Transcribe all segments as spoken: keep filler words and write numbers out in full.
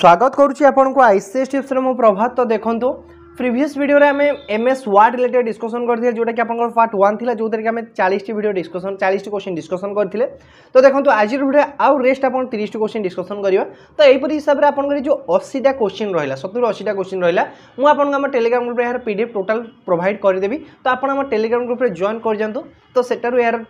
स्वागत करुच्ची आपंक ICS tips रे मो प्रभात। तो देखो प्रीवियस वीडियो रे हमें एमएस वर्ड रिलेटेड डिस्कसन करथिले जोटा कि आपन पार्ट वन थिला जो तरीके हमें चालीस टी वीडियो डिस्कसन चालीस टी क्वेश्चन डिस्कसन करथिले। तो देखो आज वीडियो आउ रेस्ट आपन तीस टी क्वेश्चन डिस्कसन करियो। तो एहिपरि हिसाब रे आपन जो अस्सी टा क्वेश्चन रहला सत्तर अस्सी टा क्वेश्चन रहला मु आपन हमर टेलीग्राम ग्रुप रे यार पीडीएफ टोटल प्रोवाइड कर देबी। तो आपन हमर टेलीग्राम ग्रुप रे जॉइन कर जानतो। तो सेटारो यार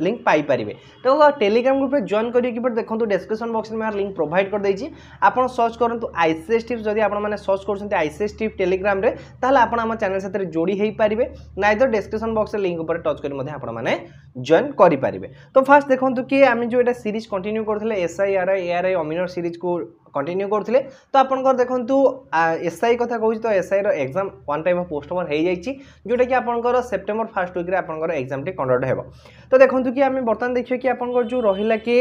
लिंक पाई पारे। तो टेलीग्राम ग्रुप में जॉइन करिए कि देखो डिस्क्रिप्शन बॉक्स में यार लिंक प्रोवाइड कर देछि। आपन सर्च करंतु आईसीएस टिप्स। जदि आपन माने सर्च करछनते आईसीएस टिप टेलीग्राम रे ताले आपन हम चैनल साथे जोड़ी हेई पारिबे। नाइ तो डिस्क्रिप्शन बॉक्स रे लिंक ऊपर टच करि मधे आपन माने जॉइन करि पारिबे। तो फर्स्ट देखंतु कि आमी जो एटा सीरीज कंटिन्यू करथले एसआई आरआई एआरआई अमिनर सीरीज को कंटिन्यू करथिले। तो आपनकर देखंतु एसआई कथा कहू। तो एसआई रो exam one time of postpone हे जाइछि जोटा कि आपनकर सेप्टेम्बर फर्स्ट वीक रे आपनकर एग्जाम टे कंडक्ट हेबो। तो देखंतु कि आमे बर्तन देखियो कि आपनकर जो रहिला कि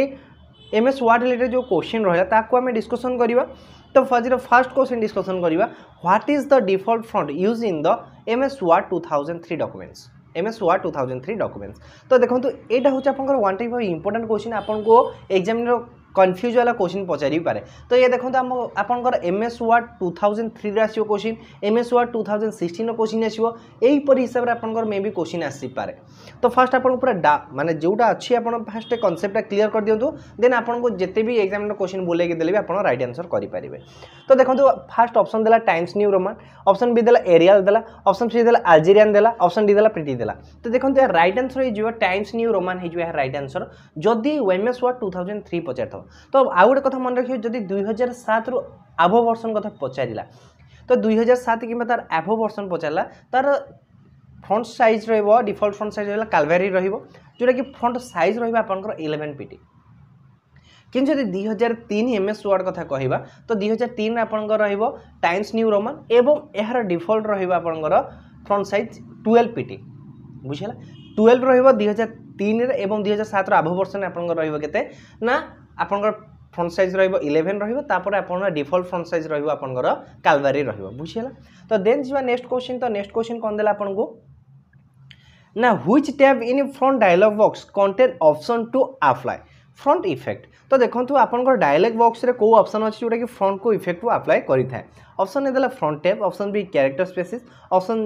एमएस वर्ड रिलेटेड जो क्वेश्चन रहिला ताकू आमे डिस्कशन करिवा। तो फर्स्ट फर्स्ट क्वेश्चन डिस्कशन करिवा what is the default font use in the MS Word two thousand three documents MS Word two thousand three documents. तो देखंतु एटा होछ आपनकर one time of important question आपनको एग्जामिनर कन्फ्यूज वाला question पचारि पारे। तो ये देखो आम आपर MS Word two thousand three आसो question MS Word two thousand sixteen question आसो यहीपरि हिसाब से आपर मे भी क्वेश्चन आसपे। तो फास्ट आप पूरा माने जोटा अच्छी आप फास्ट कनसेप्ट क्लीयर कर दिंतु देन आपको जिते भी एग्जाम क्वेश्चन बोलैक देले भी आप रईट आंसर करेंगे। तो देखो फास्ट ऑप्शन देला Times New Roman, option B देला एरियल देला, ऑप्शन सी देला अल्जेरियन देला, ऑप्शन डी देला प्रीटी देला। तो देखो यार रईट आंसर हो टाइम्स न्यू रोमन है रईट आंसर जदि MS Word two thousand three पचार। तो आउ गोटे कथा मन रखियो जदि दुई हजार सात रु आभ वर्षन कथा पचारा तो दुई हजार सात कि तार आभ वर्षन पचारा तार फ्रंट साइज रहिबो डिफॉल्ट फ्रंट साइज रहिला कालवारी रहिबो जोटा कि फ्रंट साइज रहिबो आपनकर इलेवन पीटी। किंतु जदि दुई हजार तीन एमएस वर्ड कथा कहबा तो दुई हजार तीन आपनकर रहिबो टाइम्स न्यू रोमन एवं एहार डिफॉल्ट रहिबो आपनकर फ्रंट साइज ट्वेल्व पीटी बुझला ट्वेल्व रहिबो दुई हजार तीन रे एवं दुई हजार सात रो आभ वर्षन आपनकर रहिबो केते ना आपनकर फ्रंट साइज इलेवन रहिबो आपनकर डिफॉल्ट फ्रंट साइज रहिबो आपनकर कालवारी रहिबो बुझिला। तो देन जिवा नेक्स्ट क्वेश्चन। तो नेक्स्ट क्वेश्चन कोन देला आपनको ना which tab in font dialog box contain option to apply font effect. तो देखंतु आपनकर डायलॉग बॉक्स रे को ऑप्शन अछि जोटा कि फ्रंट को इफेक्ट को अप्लाई करि थाए। ऑप्शन ए देला font tab, option B character spaces, option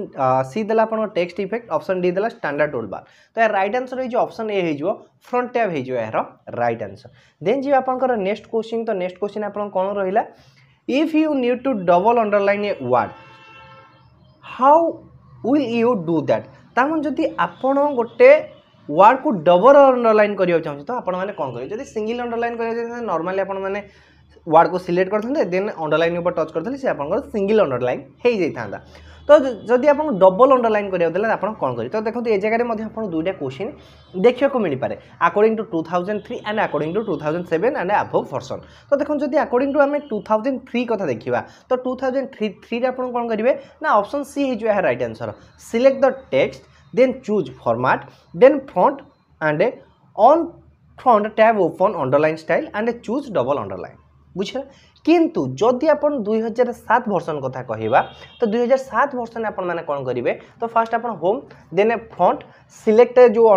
C देला आपनकर टेक्स्ट इफेक्ट, ऑप्शन डी देला स्टैंडर्ड टूलबार। तो यार राइट आंसर हे जो ऑप्शन ए हे जो फ्रंट टैब हे जो यार राइट आंसर। देन जे आपनकर नेक्स्ट क्वेश्चन। तो नेक्स्ट क्वेश्चन आपन कोन रहिला if you need to double underline a word how will you do that. तामन जदि आपन गोटे वर्ड को डबल अंडरलाइन करियो चाहू तो आपण माने कोन करियो जदि सिंगल अंडरलाइन करियो नॉर्मली आपण माने वर्ड को सिलेक्ट करथले देन अंडरलाइन ऊपर टच करथले से आपण सिंगल अंडरलाइन हेई जाई थांदा। तो जदि आपण डबल अंडरलाइन करियो देला आपण कोन करियो। तो देखो ए जगह रे मध्ये आपण दुटा क्वेश्चन देखियो को मिली पारे according to two thousand three and according to two thousand seven and above version. तो देखो जदि अकॉर्डिंग टू हमें टू थाउजेंड थ्री कथा देखिबा तो टू थाउजेंड थ्री रे आपण कोन करिवे ना ऑप्शन सी हे जो है right answer. Select the text then choose format then front and on front tab open underline style and choose double underline बुझला। किंतु जदि आपन टू थाउजेंड सेवन वर्जन कथा कहबा तो टू थाउजेंड सेवन वर्जन आपन माने कोन करिवे तो फर्स्ट आपन होम देन फ्रंट सिलेक्ट जो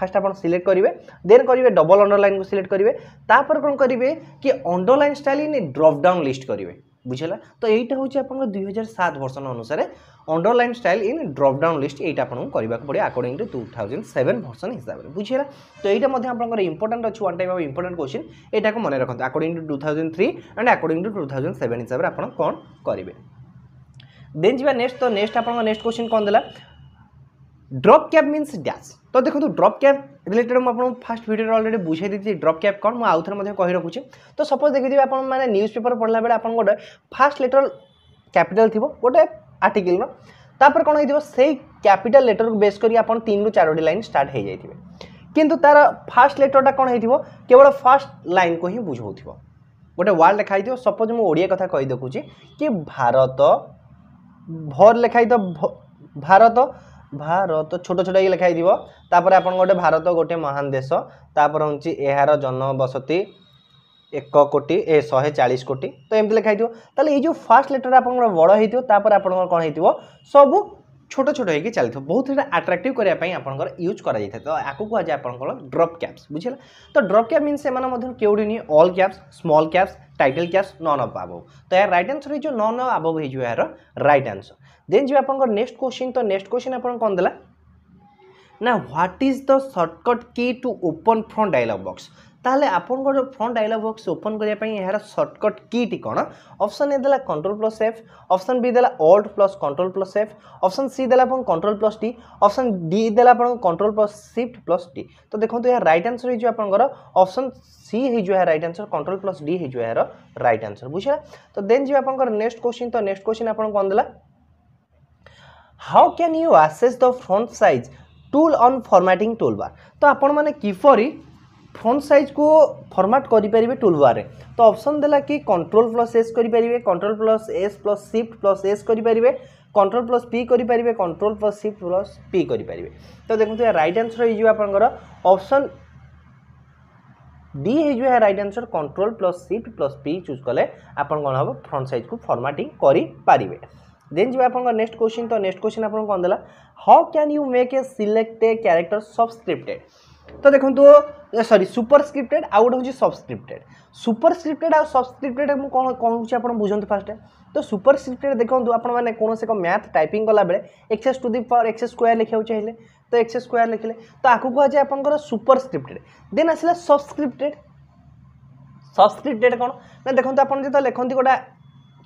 फर्स्ट आपन सिलेक्ट करिवे देन करिवे डबल अंडरलाइन को सिलेक्ट करिवे तापर कोन करिवे कि underline style in drop down list करिवे बुझला। तो यहाँ हूँ आप टू थाउजेंड सेवन वर्षन अनुसार underline style in drop down list यहाँ आपको पड़े according to two thousand seven version हिसाब से बुझला। तो यहाँ आप इंपोर्टेंट अच्छे one time of important question यहाँ को मन रखते according to two thousand three and according to two thousand seven हिसाब से आप कौन करेंगे। देन जी नेक्स्ट। तो नेक्स्ट आप नेक्स्ट क्वेश्चन कौन देला ड्रॉप कैप मीन्स डैश। तो देखो ड्रॉप कैप रिलेटेड मुझे फास्ट वीडियो ऑलरेडी बुझे दी ड्रॉप कैप कौन मुझे आउ थे कही रखुच्छे। तो सपोज देखिए आप मैंने न्यूज पेपर पढ़ला बेले आप गोटे फास्ट लेटर कैपिटल थी गोटे आर्टिकल तापर कौन हो से कैपिटल लेटर को बेस करी आपन तीन रु चारोटी लाइन स्टार्ट हो जाइए किंतु तार फास्ट लेटरटा कौन हो केवल फास्ट लाइन को ही बुझाऊ गोटे वर्ड लिखाई थी। सपोज मुझे ओडिया कथा कही देखुची कि भारत भर लिखाई भारत भारत छोट छोट ये लिखाई तापर आप गोटे भारत गोटे महान देश तापर हूँ यार जनबसती एक कोटी ए शहे चालीस कोटी तो एमती लिखाई थोड़ा ये जो फास्ट लेटर आप बड़ होपर आप कौन हो सब छोटा छोटा होगी चली थो बहुत ही आट्राक्ट करने आपर यूज कर आज आप ड्रप कैप्स बुझे तो ड्रप कैप मीन से क्यों नहीं all caps small caps title caps none of above तो यार रईट आंसर हो नन अफ अबव हो यार रईट आंसर देन जो आप नेक्स्ट क्वेश्चन तो नेक्स्ट क्वेश्चन आपन कौन देला ना what is the shortcut key to open font dialog box ताले आपन को फ्रंट डायलॉग बॉक्स ओपन करिया पई यार शॉर्टकट की टी कोन ऑप्शन ए देला control plus F option B देला alt plus control plus F option C देला आपन control plus T option D देला आपन control plus shift plus T तो देखंतु यार राइट आंसर हो जो आपन को ऑप्शन सी हे जो है right answer control plus D हे जो है राइट आंसर बुझला तो देन जो आपन को नेक्स्ट क्वेश्चन तो नेक्स्ट क्वेश्चन आपन कोन देला how can you access the front size tool on formatting tool bar तो आपण माने किफरी फ्रंट साइज को फॉर्मेट करि परिबे टूल बार रे तो ऑप्शन देला कि कंट्रोल प्लस एस करि परिबे control plus S plus shift plus S करि परिबे कंट्रोल प्लस पी करि परिबे control plus shift plus P करि परिबे तो देखंतु या राइट आंसर हे जो आपण कर ऑप्शन डी हे जो है right answer control plus shift plus P choose करले आपण कोन हो फ्रंट साइज को फॉर्मेटिंग करि परिबे देन जो आप नेक्स्ट क्वेश्चन तो नेक्स्ट क्वेश्चन आपको कौन देला how can you make a selected character subscripted तो देखो तो सॉरी सुपरस्क्रिप्टेड आउट हो सबस्क्रिप्टेड सुपरस्क्रिप्टेड आ सबस्क्रिप्टेड हम कौन कौन होची आपण बुझंत फास्ट तो सुपरस्क्रिप्टेड देखो तो आपण माने कोनोस एक मैथ टाइपिंग कला बेले x to the power x square लिखियो चाहिए तो एक्स स्क्वायर लिखले तो आकु को आज आपनकर सुपरस्क्रिप्टेड देन आसला सबस्क्रिप्टेड सबस्क्रिप्टेड कौन ना देखो तो आपण जे लिखंती गोटा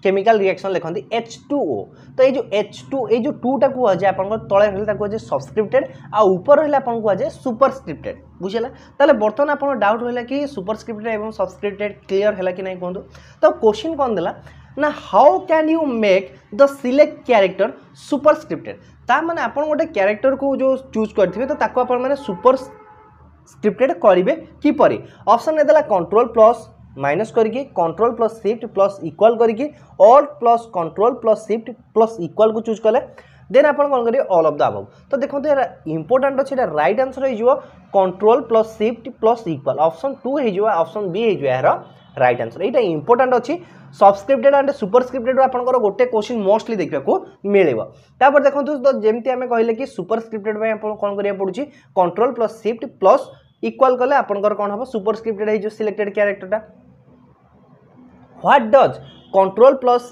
केमिकल रिएक्शन लिखती एच टू ओ तो ये जो एच टू ये जो टू टा कह जाए आप तले रही कह जाए सबस्क्रिप्टेड आ ऊपर रहा कह जाए सुपरस्क्रिप्टेड बुझेगा ताले बर्तमान आप डाउट रहा कि सुपरस्क्रिप्टेड और सबस्क्रिप्टेड क्लीयर है कि नहीं कहतु तो क्वेश्चन कौन देला ना how can you make the select character superscripted ता माने आप गोटे क्यारेक्टर को जो चूज करेंगे तो ताको आपण माने सुपरस्क्रिप्टेड करेंगे किपर ऑप्शन ए देला कंट्रोल प्लस माइनस करके control plus shift plus equal करके all plus control plus shift plus equal को चूज कले देन आप कौन करेंगे ऑल ऑफ द अबव तो देखो यार इंपोर्टाट अच्छे राइट आंसर हो control plus shift plus equal option two हो ऑप्शन बी हो यार राइट आंसर यहाँ इंपोर्टाट अच्छी सबस्क्रिप्टेड एंड सुपरस्क्रिप्टेड आप गोटे क्वेश्चन मोस्टली देखा मिलेगा देखो जमी आम कहले कि सुपरस्क्रिप्टेड कौन करा पड़ू control plus shift plus equal कले आपंकर कौन हम सुपरस्क्रिप्टेड हो सिलेक्टेड क्यारेक्टरटा what does control plus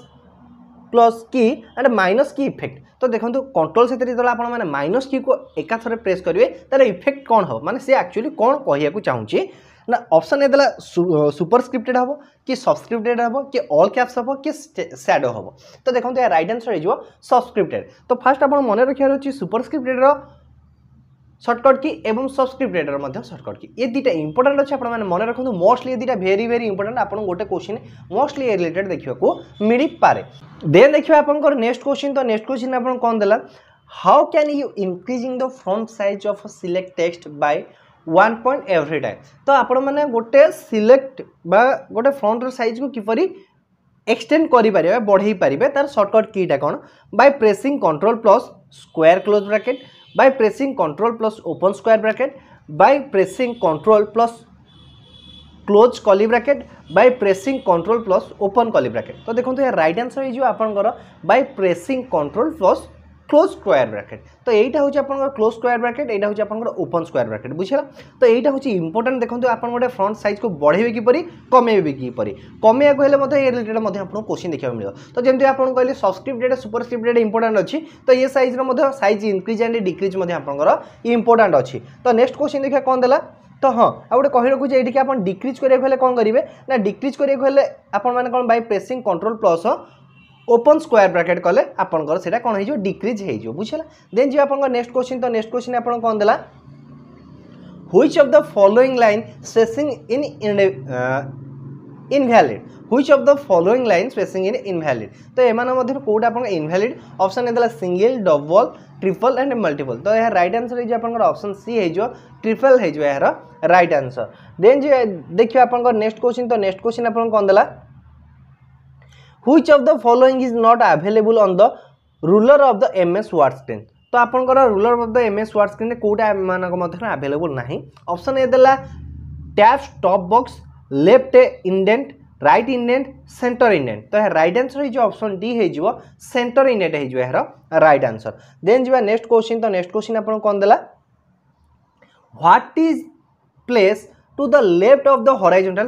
plus key and minus key effect तो देखो तो कंट्रोल से मैंने माइनस की को एका थरे प्रेस करेंगे तेल इफेक्ट कौन हम माने सी एक्चुअली कौन कहू चाहिए ना ऑप्शन ए देला सुपरस्क्रिप्टेड हम कि सबस्क्रिप्टेड हम कि ऑल कैप्स हम कि शैडो हम तो देखो यार राइट आंसर हो सबस्क्रिप्टेड तो फास्ट आप मन रखियार अच्छे सुपरस्क्रिप्टेड शॉर्टकट की एवं सबस्क्रिप्टेड मध्य शॉर्टकट की ये दुटा इंपोर्टेंट अच्छे आपने मन रखते मोस्टली दुटा भेरी भेरी इंपोर्टेंट आप गोटे क्वेश्चन मोस्टली ये रिलेटेड देखा मिल पाए देन देखिए आपंकर नेक्स्ट क्वेश्चन तो नेक्स्ट क्वेश्चन आपको कौन देला how can you increasing the front size of select text by one point every time तो आपने गोटे सिलेक्ट बा गोटे फ्रंट साइज को किपर एक्सटेंड करें बढ़े पारे तार शॉर्टकट कीटा कौन by pressing control plus square close bracket by pressing control plus open square bracket by pressing control plus close curly bracket by pressing control plus open curly bracket तो देखो यार राइट आंसर हो आपनकर by pressing control plus close square bracket तो यहाँ हूँ आप close square bracket यहाँ हूँ आप ओपन स्क्वायर ब्रैकेट बुझेगा तो यहाँ हूँ इंपोर्टेंट देखो आप गोटे फ्रंट साइज को बढ़े किपर कमेबे किपर कमे को रिलेटेड आपको क्वेश्चन देखा मिले तो जमी आप कहले सबस्क्रिप्टेड सुपरस्क्रिप्टेड इंपोर्टेंट अच्छी तो ये सैज्र सैज इनक्रीज एंड डिक्रीज आप इंपोर्टेंट अच्छी तो नेक्स्ट क्वेश्चन देखा कौन देला तो हाँ आ गए कही रखुचे ये आप डिक्रीज करेंगे कौन करेंगे ना डिक्रीज करेंगे आपने कौन by pressing control plus open square bracket कले आपंकर सेटा कौन हो डिक्रीज हो बुझला देन जी आपंकर नेक्स्ट क्वेश्चन तो नेक्स्ट क्वेश्चन आप कौन देला which of the following line spacing in invalid which of the following line spacing in invalid तो एमान मधुर कोड आपन इनवैलिड ऑप्शन ए देला single double triple and multiple तो यार राइट आंसर हो आपंकर ऑप्शन सी हो ट्रिपल हो यार राइट आंसर देन जी देखिए आपंकर नेक्स्ट क्वेश्चन तो नेक्स्ट क्वेश्चन आप कौन देला Which of the following is not available on the ruler of the M S word screen? तो आपन को ruler of the M S word screen Kota मानक मधुर available ना ऑप्शन ए देला tabs top box left indent right indent centre indent तो right answer हो option D हो centre indent हो राइट आंसर। देन जी नेक्स्ट क्वेश्चन तो नेक्स्ट क्वेश्चन आपको कौन देला what is place to the left of the horizontal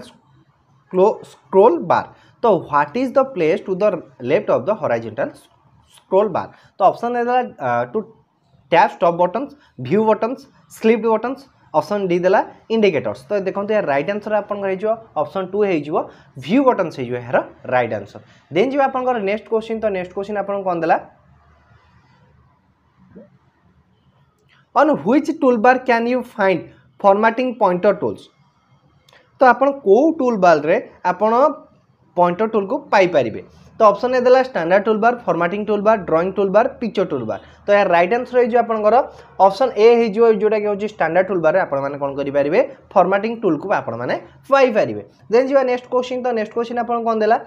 scroll bar तो what is the place to the left of the horizontal scroll bar तो option देला two tab stop buttons view buttons slip buttons option D देला indicators तो देखते यार right answer आपंकर option two हो view buttons हो यार राइट आंसर। देन जी आप नेक्स्ट क्वेश्चन तो नेक्स्ट क्वेश्चन आपको कौन देला on which tool bar can you find formatting pointer tools तो आप को टूल बार रे आपण पॉइंटर टूल को पाई परिबे तो ऑप्शन देला standard tool bar formatting tool bar drawing tool bar picture tool बार तो यार राइट आंसर हो आपंकर ऑप्शन ए हो जोटा कि हूँ स्टैंडर्ड टूल बार आप करेंगे फॉर्मेटिंग टूल को आपण मैंने पाई परिबे। देन जी नेक्स्ट क्वेश्चन तो नेक्स्ट क्वेश्चन आपन कौन देला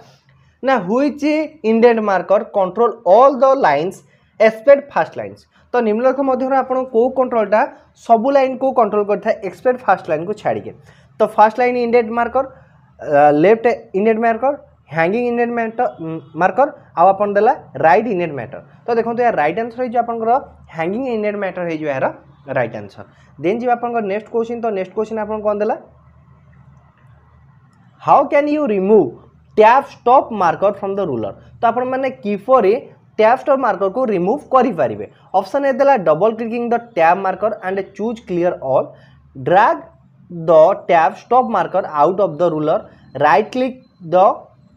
ना which indent marker control all the lines expect fast lines तो निम्नलिखित मध्य आप कंट्रोलटा सबू लाइन को कंट्रोल करता है एक्सपेक्ट फास्ट लाइन को छाड़िके तो fast line indent marker left indent marker hanging indent marker आउ आपन देला राइट इंडेंट मैटर तो देखो यार राइट आंसर हो हैंगिंग इंडेंट मैटर हो यार राइट आंसर। देन जी आप नेक्स्ट क्वेश्चन तो नेक्स्ट क्वेश्चन आपन कौन देला how can you remove tab stop marker from the ruler तो आपण माने किपरि टैब स्टॉप मार्कर को रिमूव करेंगे ऑप्शन ए देला double clicking the tab marker and choose clear all drag the tab stop marker out of the ruler right click the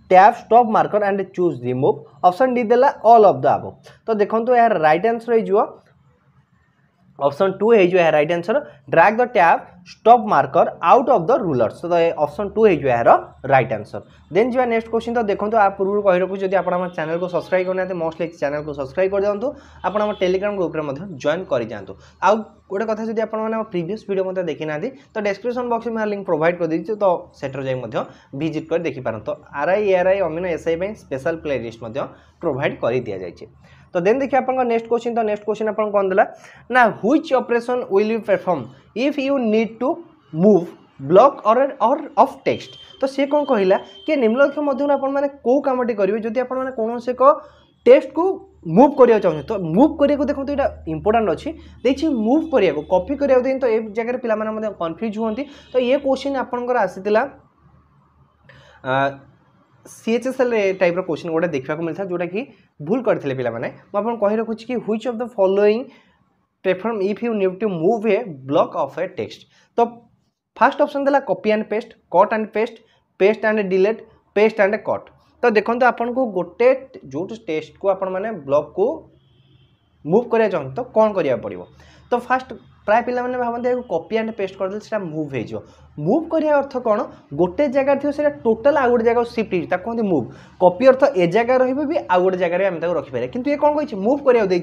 tab stop marker and choose remove option D देला all of the above तो देखो यार right answer हो option two हो right answer drag the tab stop marker out of the rulers तो option two हो यार right answer. Then जी नेक्स्ट क्वेश्चन तो देखो आप पूर्व कही रखु जब आप चैनल को सब्सक्राइब करना मोस्टली चैनल को सब्सक्राइब कर दिखाँ आप टेलीग्राम ग्रुप में जॉइन कर जातु आ गोटे कथा जब आप प्रीवियस वीडियो मैं देखी ना तो डिस्क्रिप्शन बॉक्स में लिंक प्रोवाइड कर देती तो सेटर जाए विजिट कर देखिपार तो आरआई एआरआई अमीन एसआई स्पेशल प्लेलिस्ट प्रोवाइड कर दि जाए। तो देन देखिए आप नेक्स्ट क्वेश्चन तो नेक्स्ट क्वेश्चन आप कौन देला ना which operation will you perform if you need to move block और और ऑफ टेक्स्ट तो सी कौन कहला कि निम्नलिखित मध्य आप कौ कामटी करेंगे जदि आपने कौन से को टेक्स्ट को मूव करा चाहिए तो मूव करा देखो तो यहाँ इंपोर्टाट अच्छी देखिए मूव करा कॉपी करा तो ये जगह पे कन्फ्यूज होती तो ये क्वेश्चन आपंकर आसाला सी एच एस एल टाइप्र क्वेश्चन गोटे देखा मिलता है जोटा कि भूल करते पे मुझे कही रखुच्छी कि which of the following platform if you need to move a block of a text तो फर्स्ट ऑप्शन देला copy and paste cut and paste paste and delete paste and cut तो देखो आपको गोटे जो टेक्स्ट को आपने ब्लॉक को मूव करा चाहते तो कौन करा पड़ो तो फास्ट प्राय पिला माने भावते कॉपी एंड पेस्ट करदे से मूव हो मूव करिया अर्थ कौन गोटे जगह थी से टोटाल आउ गोटे जगह शिफ्ट कहते मूव कॉपी अर्थ ए जगह रही भी आउ गोटे जगह आम रखिपर कितु ये कौन कही मूव कराई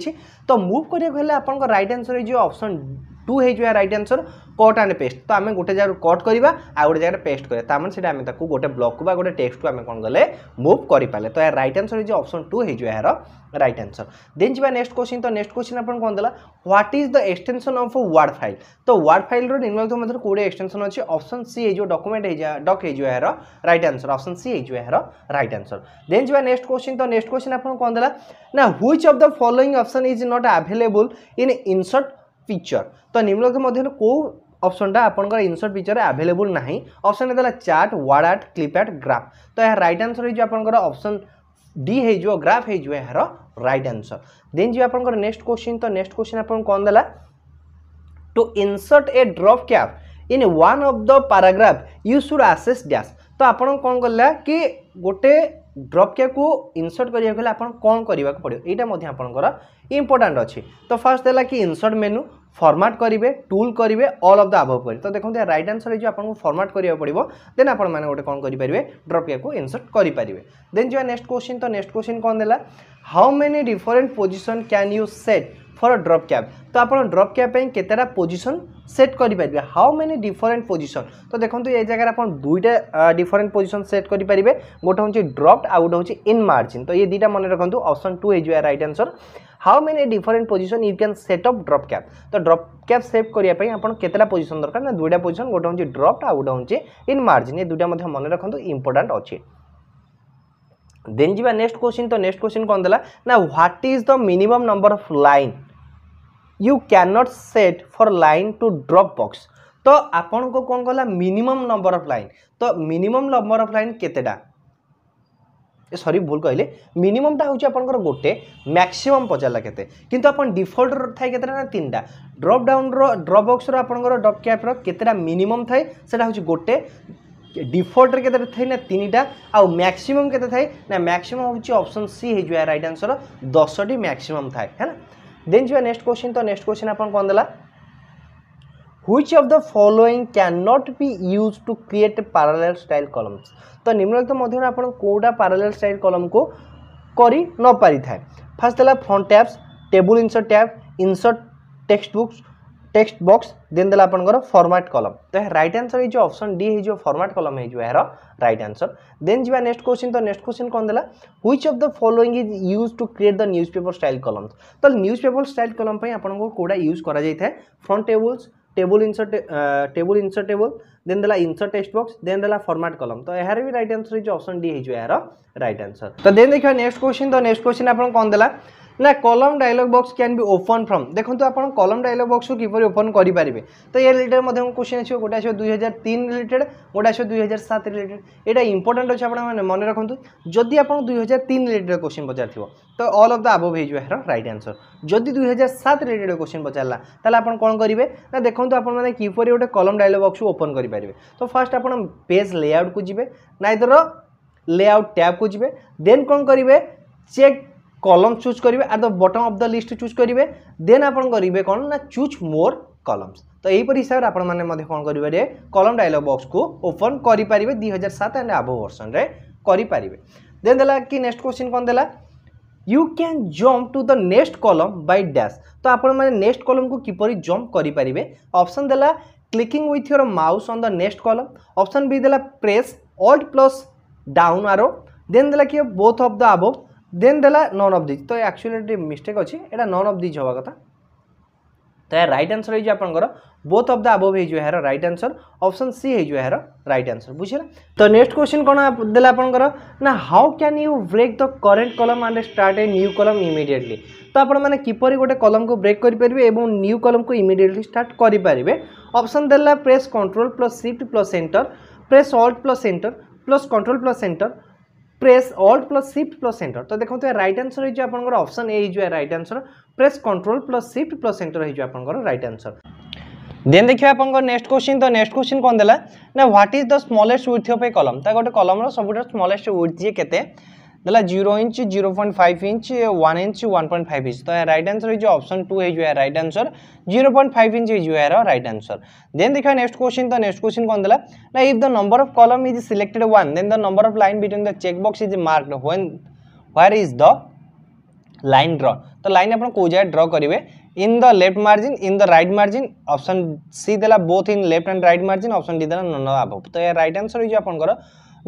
तो मूव करा आप राइट आंसर हो ऑप्शन टू हो right answer cut and paste तो आम गोटे जगह कट करवा आउ गोटे जगह पेस्ट करवा मैंने गोटे ब्लॉक को गोटे टेक्स्ट को आम कौन गले मूव करें तो यार राइट आंसर हो ऑप्शन टू हो यार राइट आंसर। देन जी नेक्स्ट क्वेश्चन तो नेक्स्ट क्वेश्चन आप कौन देला what is the extension of word file तो वर्ड फाइल रो निम्नलिखित मध्य कोडे एक्सटेंशन अच्छे ऑप्शन सी हो डॉक्यूमेंट हो डॉक हो यार राइट आंसर ऑप्शन सी हो यार राइट आंसर। देन जी नेक्स्ट क्वेश्चन तो नेक्स्ट क्वेश्चन आप कौन देला ना which of the following option is not available in insert picture तो निम्नलिखित मध्य को ऑप्शनटा आपंकर इनसर्ट पिक्चर अवेलेबल नहीं ऑप्शन देला chart word art clip art graph तो यार राइट आंसर हो आपंकर ऑप्शन डी हो ग्राफ हो यार राइट आंसर। देन जी आप नेक्स्ट क्वेश्चन तो नेक्स्ट क्वेश्चन आप कौन देला to insert a drop cap in one of the paragraph you should access dash तो आप कौन कला कि गोटे ड्रॉप कैप को इनसर्ट करा कौन करने को पड़ो यहाँ आप इंपोर्टाट अच्छी तो फर्स्ट देला कि इनसर्ट मेनू फॉर्मेट करेंगे टूल करेंगे ऑल ऑफ द अबव करें तो देखते राइट आंसर जो आपको फॉर्मेट करा पड़ो देन आप गोटे कौन करेंगे ड्रॉप कैप को इनसर्ट करेंगे। देन जो नेक्स्ट क्वेश्चन तो नेक्स्ट क्वेश्चन कौन देला how many different position can you set for drop क्या तो आप ड्रॉप क्या केतेटा पोजिशन सेट करेंगे हाउ मेनी डिफरेंट पोजिशन तो देखो ये जगह आप दुईटा डिफरेंट पोजिशन सेट करेंगे गोटे हूँ ड्रॉप्ड आउ गोटे हूँ इन मार्जिन तो ये दुटा मन रखु ऑप्शन टू हो right answer how many different position you can set up drop cap तो ड्रॉप कैप सेट करने आपन केतेटा पोजिशन दरकार ना दुईटा पोजिशन गोटे हूँ ड्रॉप्ड आउ गोटे हूँ इन मार्जिन ये दुटा मन रखु इंपोर्टेंट अच्छी देन जी नेक्स्ट क्वेश्चन तो नेक्स्ट क्वेश्चन कौन देला ना what is the minimum number of line you can not set for line to drop box तो आपन को कौन कहला मिनिमम नंबर ऑफ लाइन तो मिनिमम नंबर ऑफ लाइन केतेटा सॉरी भूल कहले मिनिमम टा होची आपन गोटे मैक्सिमम पचाला केते किंतु आपन डिफॉल्ट थाय केतेटा ना तीनटा ड्रॉप डाउन रो ड्रॉप बॉक्स रो आपन को ड्रॉप कैप रो केतेटा मिनिमम थाय सेटा होची गोटे डिफॉल्ट रे थे ना तीनटा आउ मैक्सिमम केते थाए ना मैक्सिमम हूँ ऑप्शन सी है राइट आंसर दस टी मैक्सिमम थाए है ना देन जी नेक्स्ट क्वेश्चन तो नेक्स्ट क्वेश्चन आपन कौन देला which of the following can not be use to create parallel style columns तो निम्नलिखित मध्य आपन कोडा पैरेलल स्टाइल कॉलम को करी न पारि थाए फर्स्ट देला front tabs table insert tab insert text books text box then देला आपनकर फॉर्मेट कॉलम तो राइट आंसर ये जो ऑप्शन डी है जो फॉर्मेट कॉलम है जो यार राइट आंसर देन जी नेक्स्ट क्वेश्चन तो नेक्स्ट क्वेश्चन कौन देला which of the following is use to create the newspaper style columns तो न्यूज़पेपर स्टाइल कॉलम पे आपन को कोडा यूज करा जाय थाए front tables table insert table insert table then देला इंसर्ट टेक्स्ट बॉक्स देन देला फॉर्मेट कॉलम तो यार भी राइट आंसर ये जो ऑप्शन डी है जो यार राइट आंसर तो देन देखियो नेक्स्ट क्वेश्चन तो नेक्स्ट क्वेश्चन आपन कौन देला ना column dialog box can be open from देखो तो आप कॉलम डायलॉग बॉक्स को किपर ओपन करि पारिबे तो ये रिलेटेड मधे क्वेश्चन आछो गोटा आछो दो हज़ार तीन रिलेटेड गोटा आछो दो हज़ार सात रिलेटेड एटा इंपोर्टेंट अछि आपण माने मन रखंतु जदी आपण दो हज़ार तीन रिलेटेड क्वेश्चन बजार थिवो तो ऑल ऑफ द अबव हे जो है राइट आंसर जदी दो हज़ार सात रिलेटेड क्वेश्चन बजाला तले आपण कोन करिवे ना देखो तो आपण माने किपर गोटे कॉलम डायलॉग बॉक्स को ओपन करि पारिबे तो फर्स्ट आपण पेज लेआउट को जिवे नाइदर लेआउट टैब को जिवे देन कोन करिवे चेक कॉलम चूज करेंगे at the bottom of the list choose करेंगे देन आपन करेंगे कौन ना चूज मोर कॉलम्स तो यहीपर हिसाब से आपन माने कौन करेंगे कॉलम डायलॉग बॉक्स को ओपन करेंगे दुई हजार सात एंड अबव वर्सन रे करेंगे देन देला कि नेक्स्ट क्वेश्चन कौन देला you can jump to the next column by dash तो आपन माने नेक्स्ट कॉलम को किपरि जंप करेंगे ऑप्शन देला clicking with your mouse on the next column option B देला press alt plus down arrow then देला कि both of the above then देला नन ऑफ दिज तो एक्चुअली मिस्टेक अच्छी एटा नन ऑफ दिज हवा कथा तो राइट आंसर है आपंकर बोथ ऑफ द अबव है यार राइट आंसर ऑप्शन सी है यार राइट आंसर बुझे तो नेक्स्ट क्वेश्चन कौन देला आपंकर ना how can you break the current column and start a new column immediately तो आपण माने किपरि गोटे कॉलम को ब्रेक करि परिबे एवं न्यू कॉलम को इमीडिएटली स्टार्ट करि परिबे ऑप्शन देला press control plus shift plus enter press alt plus enter plus control plus enter press alt plus shift plus enter तो देखो तो राइट आंसर है आप ऑप्शन ए जो है right answer press control plus shift plus enter है आपंकर right answer then देखिए आपंकर नेक्स्ट क्वेश्चन तो नेक्स्ट क्वेश्चन कौन देला ना what is the smallest width of a column तो गोटे कॉलम सबुटा स्मॉलेस्ट विड्थ जी केते देला zero inch zero point five inch one inch one point five inch तो राइट आंसर है ऑप्शन टू है right answer zero point five inch है राइट आंसर देन देखिए नेक्स्ट क्वेश्चन तो नेक्स्ट क्वेश्चन कौन देला ना if the number of column is selected one then the number of line between the check box is marked when where is the line draw तो line आप कौ जगह ड्र करेंगे in the left margin in the right margin option C देला both in left and right margin option D देला none above तो right answer है आपंकर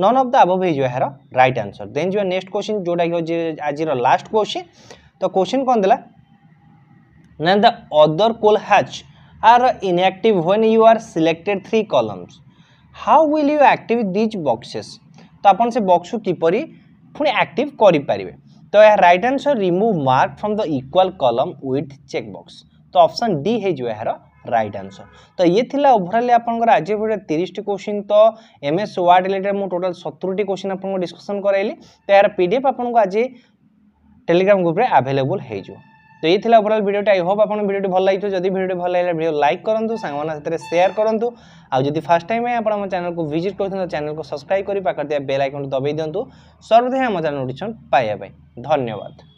नन ऑफ द अबव है यार राइट आंसर देन जो नेक्स्ट क्वेश्चन जोटा कि आज लास्ट क्वेश्चन तो क्वेश्चन कौन देला ना the other coal hatch are inactive when you are selected three columns how will you active these boxes तो आपन से बॉक्स को किपरि पुनी एक्टिव करि पारिबे तो यार right answer remove mark from the equal column with check box तो ऑप्शन डी है जो यार राइट आंसर तो ये थिला ओभरऑल आपनकर आज भिडियो तीस टी क्वेश्चन तो एम एस वर्ड रिलेटेड मु टोटल सत्तर टी क्वेश्चन आपनको डिस्कशन कराइली तो यार पीडीएफ आपनको आज टेलीग्राम ग्रुप रे अवेलेबल है जो तो ये थिला ओभरऑल भिडियो आई होप आपन भिडियो भल लाइक तो जदी भिडियो भल लाइला भिडियो लाइक करंतु सांग माना सेते शेयर करंतु आ जदी फर्स्ट टाइम आपन हम चैनल को विजिट करथन तो चैनल को सब्सक्राइब करी पाकर दिया बेल आइकन दबाई दंतु सर्वदे हम चैनल नोटिफिकेशन पाया भाई धन्यवाद।